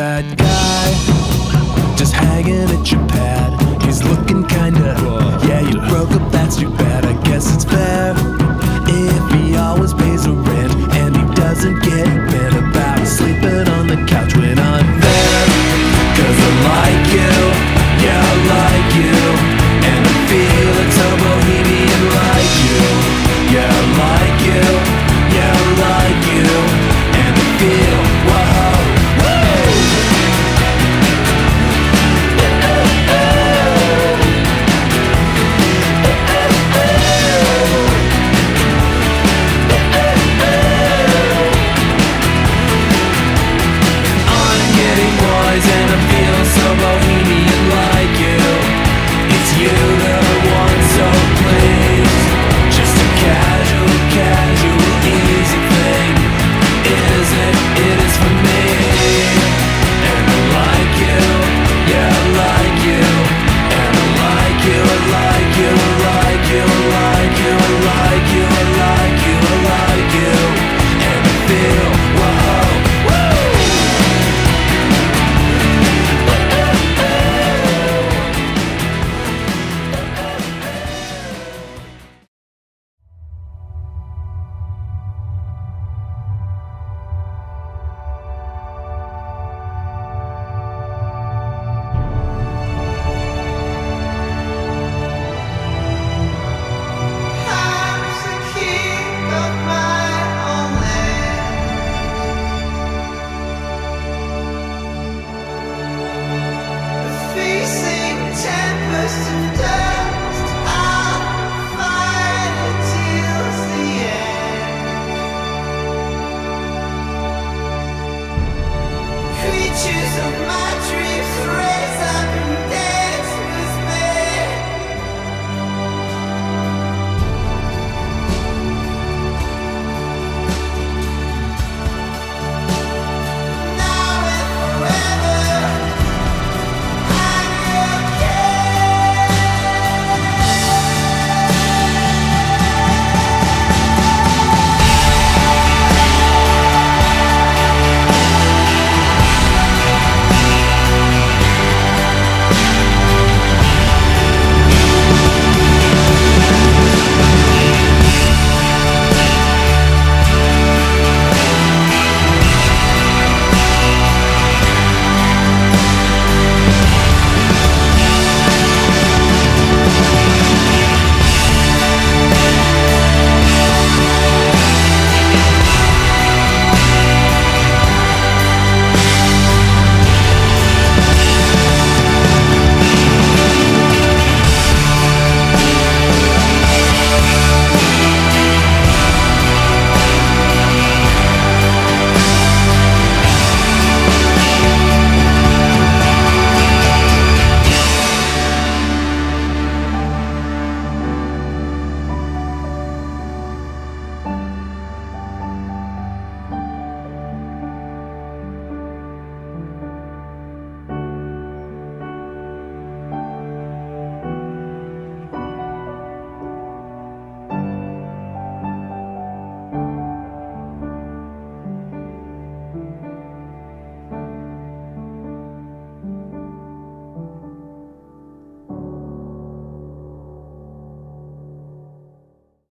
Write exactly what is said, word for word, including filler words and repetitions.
that guy just hanging at your pad. He's looking kinda, yeah, you broke up, that's too bad. I guess it's fair if he always pays the rent and he doesn't get mad about sleeping on the couch when I'm there. Cause I like you, yeah, I like you, and I feel it's a bohemian like you. Yeah, I like you, yeah, I like you, and I feel of my